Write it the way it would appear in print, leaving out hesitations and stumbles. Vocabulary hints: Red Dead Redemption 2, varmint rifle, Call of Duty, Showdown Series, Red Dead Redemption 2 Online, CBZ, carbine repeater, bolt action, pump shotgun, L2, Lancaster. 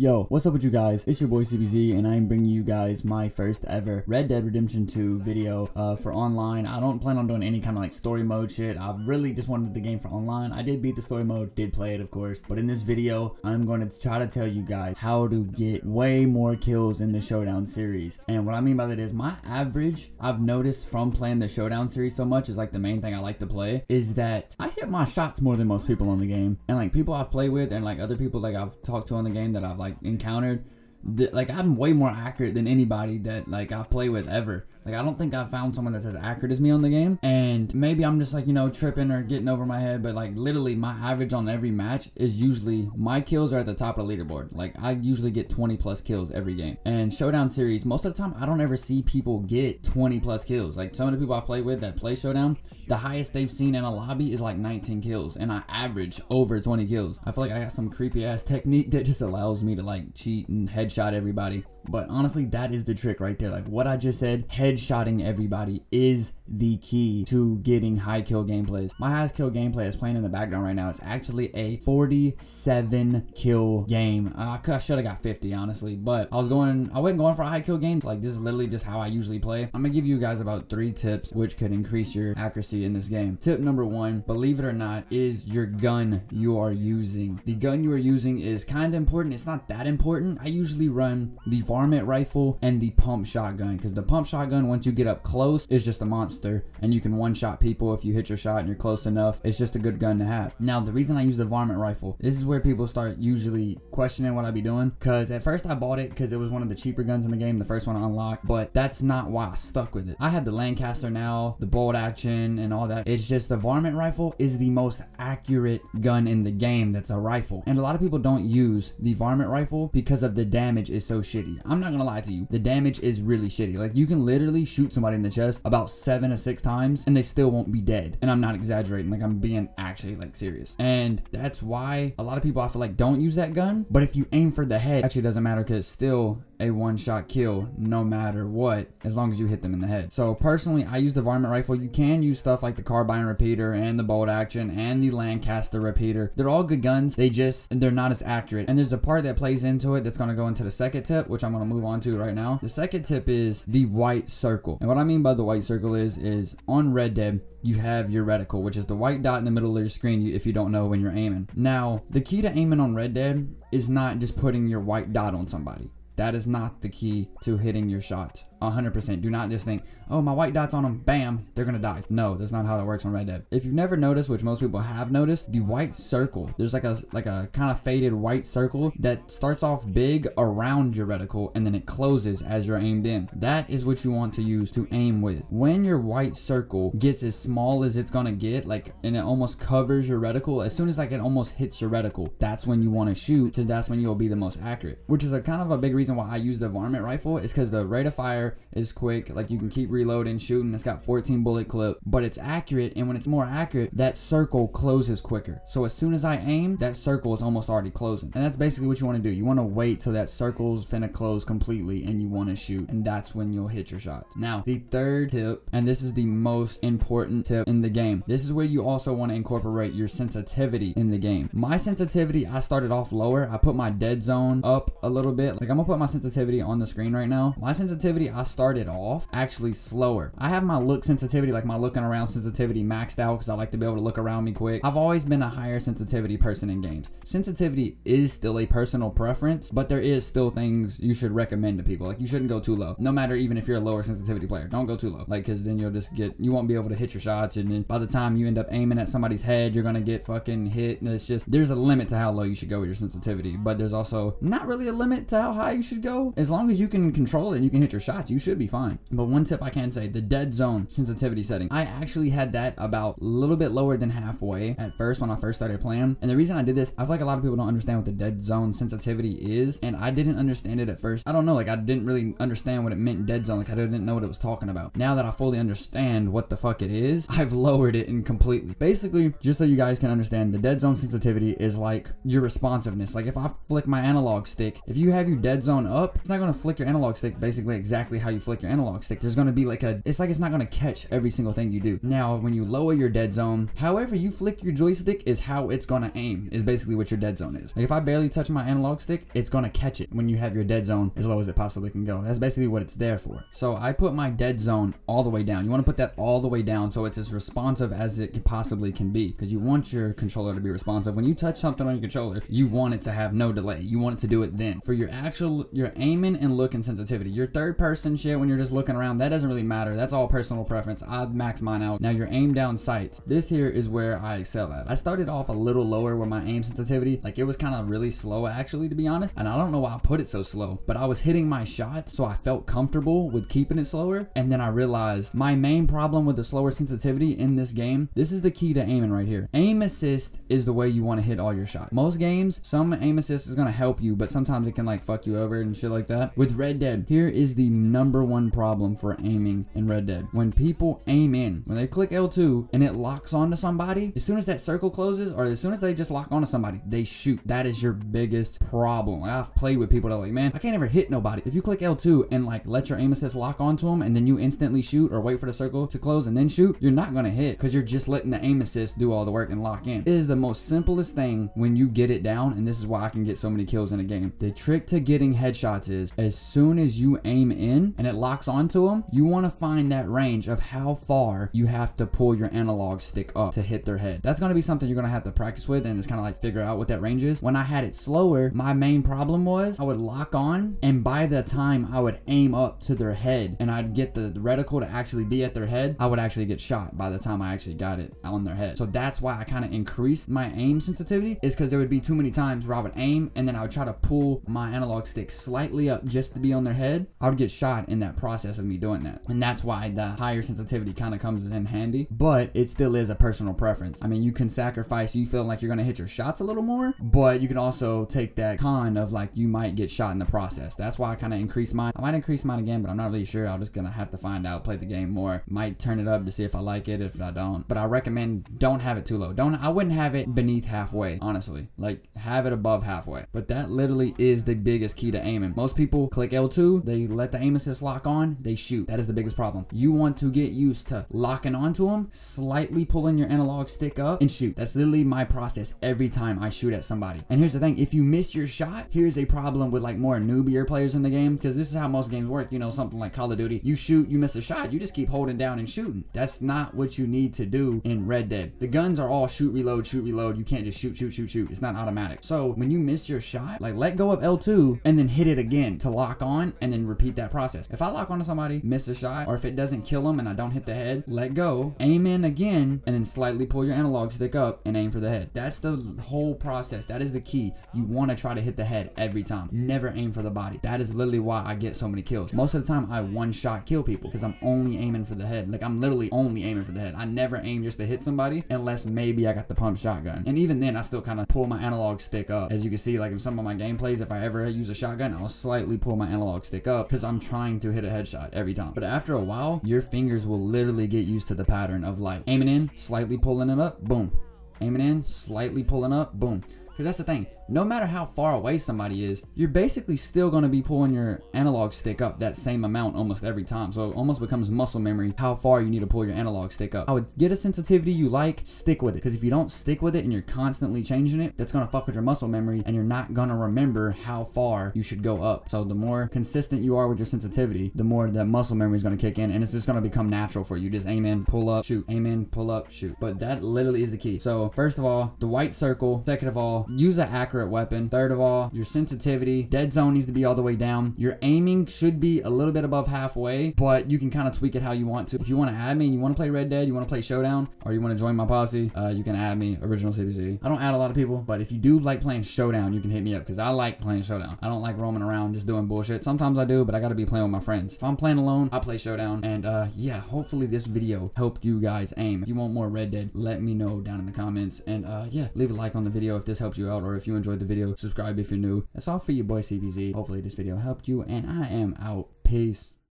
Yo, what's up with you guys? It's your boy CBZ, and I'm bringing you guys my first ever Red Dead Redemption 2 video for online. I don't plan on doing any kind of like story mode shit. I really just wanted the game for online. I did beat the story mode, did play it of course, but in this video, I'm going to try to tell you guys how to get way more kills in the Showdown series. And what I mean by that is my average, I've noticed from playing the Showdown series so much, is like the main thing I like to play, is that I hit my shots more than most people on the game. And like people I've played with and like other people like I've talked to on the game that I've like encountered, like I'm way more accurate than anybody that like I play with ever. Like I don't think I've found someone that's as accurate as me on the game, and maybe I'm just like, you know, tripping or getting over my head, but like literally my average on every match is usually my kills are at the top of the leaderboard. Like I usually get 20 plus kills every game, and Showdown series most of the time I don't ever see people get 20 plus kills. Like some of the people I've played with that play Showdown, the highest they've seen in a lobby is like 19 kills, and I average over 20 kills. I feel like I got some creepy ass technique that just allows me to like cheat and headshot everybody. But honestly, that is the trick right there. Like what I just said, headshotting everybody is the key to getting high kill gameplays. My highest kill gameplay is playing in the background right now. It's actually a 47 kill game. I should have got 50 honestly, but I wasn't going for a high kill game. Like this is literally just how I usually play. I'm gonna give you guys about 3 tips which could increase your accuracy in this game. Tip number 1, believe it or not, is your gun you are using. The gun you are using is kind of important. It's not that important. I usually run the varmint rifle and the pump shotgun, because the pump shotgun, once you get up close, is just a monster, and you can one-shot people if you hit your shot and you're close enough. It's just a good gun to have. Now the reason I use the varmint rifle, this is where people start usually questioning what I be doing, because at first I bought it because it was one of the cheaper guns in the game, the first one I unlocked, but that's not why I stuck with it. I have the Lancaster now, the bolt action and all that. It's just the varmint rifle is the most accurate gun in the game that's a rifle, and a lot of people don't use the varmint rifle because of the damage is so shitty. I'm not gonna lie to you, the damage is really shitty. Like you can literally shoot somebody in the chest about 7 or 6 times and they still won't be dead, and I'm not exaggerating. Like I'm being actually like serious, and that's why a lot of people I feel like don't use that gun. But if you aim for the head, actually doesn't matter, because it's still a one-shot kill no matter what, as long as you hit them in the head. So personally, I use the varmint rifle. You can use stuff like the carbine repeater and the bolt action and the Lancaster repeater. They're all good guns, they just, they're not as accurate. And there's a part that plays into it that's going to go into the second tip, which I'm going to move on to right now. The second tip is the white circle. And what I mean by the white circle is on Red Dead, you have your reticle, which is the white dot in the middle of your screen if you don't know when you're aiming. Now, the key to aiming on Red Dead is not just putting your white dot on somebody. That is not the key to hitting your shots. 100%. Do not just think, oh, my white dot's on them, bam, they're gonna die. No, that's not how that works on Red Dead. If you've never noticed, which most people have noticed, the white circle, there's like a kind of faded white circle that starts off big around your reticle and then it closes as you're aimed in. That is what you want to use to aim with. When your white circle gets as small as it's gonna get, like, and it almost covers your reticle, as soon as like it almost hits your reticle, that's when you want to shoot, because that's when you'll be the most accurate. Which is a kind of a big reason why I use the varmint rifle, is because the rate of fire is quick. Like you can keep reloading, shooting. It's got 14 bullet clip, but it's accurate, and when it's more accurate, that circle closes quicker. So as soon as I aim, that circle is almost already closing, and that's basically what you want to do. You want to wait till that circle's finna close completely and you want to shoot, and that's when you'll hit your shots. Now the third tip, and this is the most important tip in the game, this is where you also want to incorporate your sensitivity in the game. My sensitivity, I started off lower. I put my dead zone up a little bit. Like I'm gonna put my sensitivity on the screen right now. My sensitivity, I started off actually slower. I have my look sensitivity, like my looking around sensitivity, maxed out because I like to be able to look around me quick. I've always been a higher sensitivity person in games. Sensitivity is still a personal preference, but there is still things you should recommend to people. Like you shouldn't go too low, no matter even if you're a lower sensitivity player. Don't go too low, like, because then you'll just get, you won't be able to hit your shots, and then by the time you end up aiming at somebody's head, you're gonna get fucking hit. And it's just, there's a limit to how low you should go with your sensitivity, but there's also not really a limit to how high you should go. As long as you can control it and you can hit your shots, you should be fine. But one tip I can say, the dead zone sensitivity setting, I actually had that about a little bit lower than halfway at first when I first started playing. And the reason I did this, I feel like a lot of people don't understand what the dead zone sensitivity is, and I didn't understand it at first. I don't know, like I didn't really understand what it meant, dead zone. Like I didn't know what it was talking about. Now that I fully understand what the fuck it is, I've lowered it in completely. Basically, just so you guys can understand, the dead zone sensitivity is like your responsiveness. Like if I flick my analog stick, if you have your dead zone up, it's not gonna flick your analog stick basically exactly how you flick your analog stick, there's going to be like a, it's like it's not going to catch every single thing you do. Now, when you lower your dead zone, however you flick your joystick is how it's going to aim, is basically what your dead zone is. Like if I barely touch my analog stick, it's going to catch it when you have your dead zone as low as it possibly can go. That's basically what it's there for. So I put my dead zone all the way down. You want to put that all the way down so it's as responsive as it possibly can be, because you want your controller to be responsive. When you touch something on your controller, you want it to have no delay. You want it to do it then. For your actual, your aiming and looking sensitivity, your third person shit when you're just looking around, that doesn't really matter. That's all personal preference. I've maxed mine out. Now your aim down sights. This here is where I excel at. I started off a little lower with my aim sensitivity. Like it was kind of really slow actually, to be honest. And I don't know why I put it so slow, but I was hitting my shot, so I felt comfortable with keeping it slower. And then I realized my main problem with the slower sensitivity in this game, this is the key to aiming right here. Aim assist is the way you want to hit all your shots. Most games, some aim assist is going to help you, but sometimes it can like fuck you over and shit like that. With Red Dead, here is the number one problem for aiming in Red Dead. When people aim in, when they click L2 and it locks onto somebody, as soon as that circle closes or as soon as they just lock onto somebody, they shoot. That is your biggest problem. Like I've played with people that are like, man, I can't ever hit nobody. If you click L2 and like let your aim assist lock onto them and then you instantly shoot or wait for the circle to close and then shoot, you're not going to hit because you're just letting the aim assist do all the work and lock in. It is the most simplest thing when you get it down, and this is why I can get so many kills in a game. The trick to getting headshots is as soon as you aim in and it locks onto them, you want to find that range of how far you have to pull your analog stick up to hit their head. That's going to be something you're going to have to practice with, and it's kind of like figure out what that range is. When I had it slower, my main problem was I would lock on and by the time I would aim up to their head and I'd get the reticle to actually be at their head, I would actually get shot by the time I actually got it on their head. So that's why I kind of increased my aim sensitivity, is because there would be too many times where I would aim and then I would try to pull my analog stick slightly up just to be on their head. I would get shot in that process of me doing that. And that's why the higher sensitivity kind of comes in handy, but it still is a personal preference. I mean, you can sacrifice, you feel like you're going to hit your shots a little more, but you can also take that con of like, you might get shot in the process. That's why I kind of increased mine. I might increase mine again, but I'm not really sure. I'm just going to have to find out, play the game more, might turn it up to see if I like it, if I don't. But I recommend don't have it too low. I wouldn't have it beneath halfway, honestly. Like have it above halfway. But that literally is the biggest key to aiming. Most people click L2, they let the aim assist lock on, they shoot. That is the biggest problem. You want to get used to locking onto them, slightly pulling your analog stick up and shoot. That's literally my process every time I shoot at somebody. And here's the thing, if you miss your shot, here's a problem with like more newbier players in the game, because this is how most games work. You know, something like Call of Duty, you shoot, you miss a shot, you just keep holding down and shooting. That's not what you need to do in Red Dead. The guns are all shoot, reload, shoot, reload. You can't just shoot, shoot, shoot, shoot. It's not automatic. So when you miss your shot, like let go of L2 and then hit it again to lock on and then repeat that process. If I lock onto somebody, miss a shot, or if it doesn't kill them and I don't hit the head, let go, aim in again, and then slightly pull your analog stick up and aim for the head. That's the whole process. That is the key. You want to try to hit the head every time. Never aim for the body. That is literally why I get so many kills. Most of the time I one shot kill people because I'm only aiming for the head. Like I'm literally only aiming for the head. I never aim just to hit somebody unless maybe I got the pump shotgun, and even then I still kind of pull my analog stick up. As you can see, like in some of my gameplays, if I ever use a shotgun, I'll slightly pull my analog stick up because I'm trying to hit a headshot every time. But after a while, your fingers will literally get used to the pattern of like aiming in, slightly pulling it up, boom, aiming in, slightly pulling up, boom. Because that's the thing, no matter how far away somebody is, you're basically still going to be pulling your analog stick up that same amount almost every time. So it almost becomes muscle memory how far you need to pull your analog stick up. I would get a sensitivity you like, stick with it. Because if you don't stick with it and you're constantly changing it, that's going to fuck with your muscle memory and you're not going to remember how far you should go up. So the more consistent you are with your sensitivity, the more that muscle memory is going to kick in, and it's just going to become natural for you. Just aim in, pull up, shoot, aim in, pull up, shoot. But that literally is the key. So first of all, the white circle. Second of all, use an accurate weapon. Third of all, your sensitivity. Dead zone needs to be all the way down. Your aiming should be a little bit above halfway, but you can kind of tweak it how you want to. If you want to add me and you want to play Red Dead, you want to play Showdown, or you want to join my posse, you can add me, Original CBZ. I don't add a lot of people, but if you do like playing Showdown, you can hit me up because I like playing Showdown. I don't like roaming around just doing bullshit. Sometimes I do, but I got to be playing with my friends. If I'm playing alone, I play Showdown. And yeah, hopefully this video helped you guys aim. If you want more Red Dead, let me know down in the comments. And yeah, leave a like on the video if this helps you out, or if you enjoyed the video, subscribe if you're new. That's all for your boy CBZ. Hopefully this video helped you, and I am out. Peace.